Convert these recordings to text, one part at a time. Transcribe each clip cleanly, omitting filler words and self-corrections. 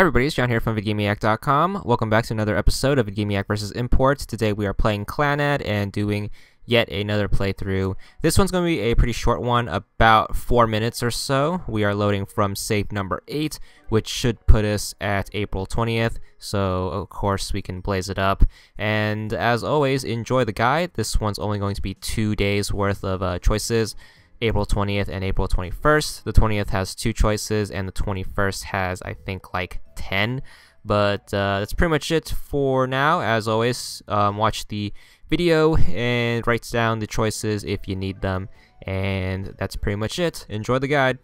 Hey everybody, it's John here from VidGamiac.com. Welcome back to another episode of VidGamiac vs. Imports. Today we are playing Clannad and doing yet another playthrough. This one's going to be a pretty short one, about 4 minutes or so. We are loading from save number 8, which should put us at April 20th, so of course we can blaze it up. And as always, enjoy the guide. This one's only going to be 2 days worth of choices. April 20th and April 21st. The 20th has 2 choices and the 21st has, I think, like 10. But that's pretty much it for now. As always, watch the video and write down the choices if you need them. And that's pretty much it. Enjoy the guide.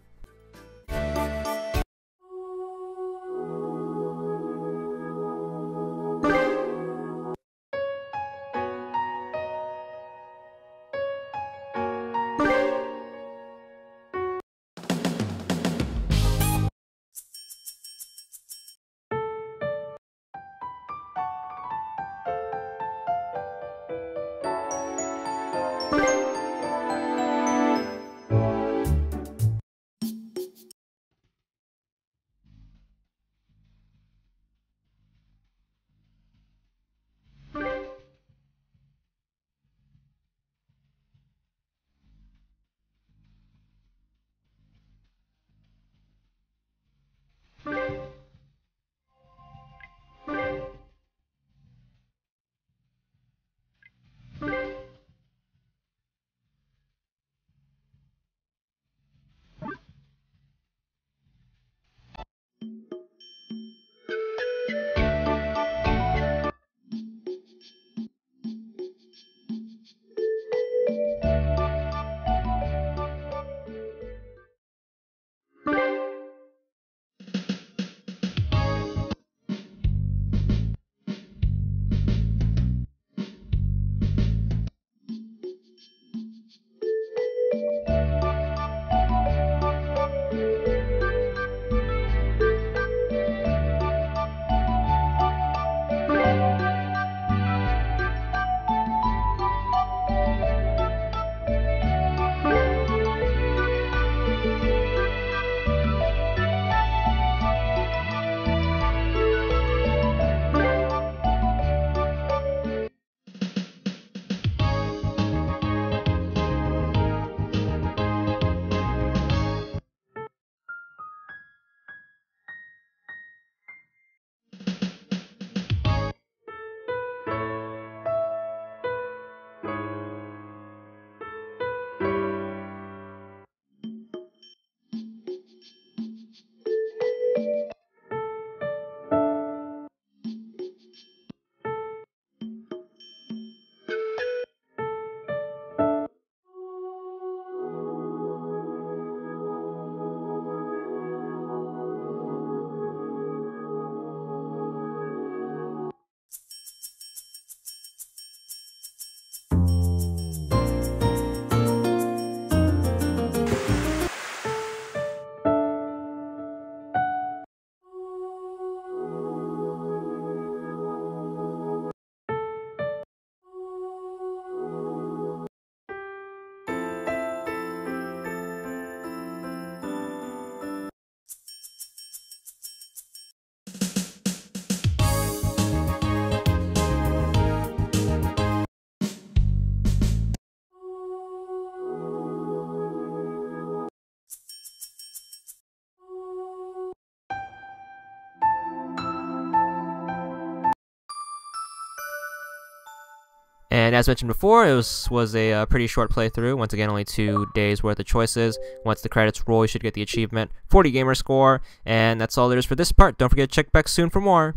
And as mentioned before, it was a pretty short playthrough. Once again, only 2 days worth of choices. Once the credits roll, you should get the achievement, 40 gamer score. And that's all there is for this part. Don't forget to check back soon for more.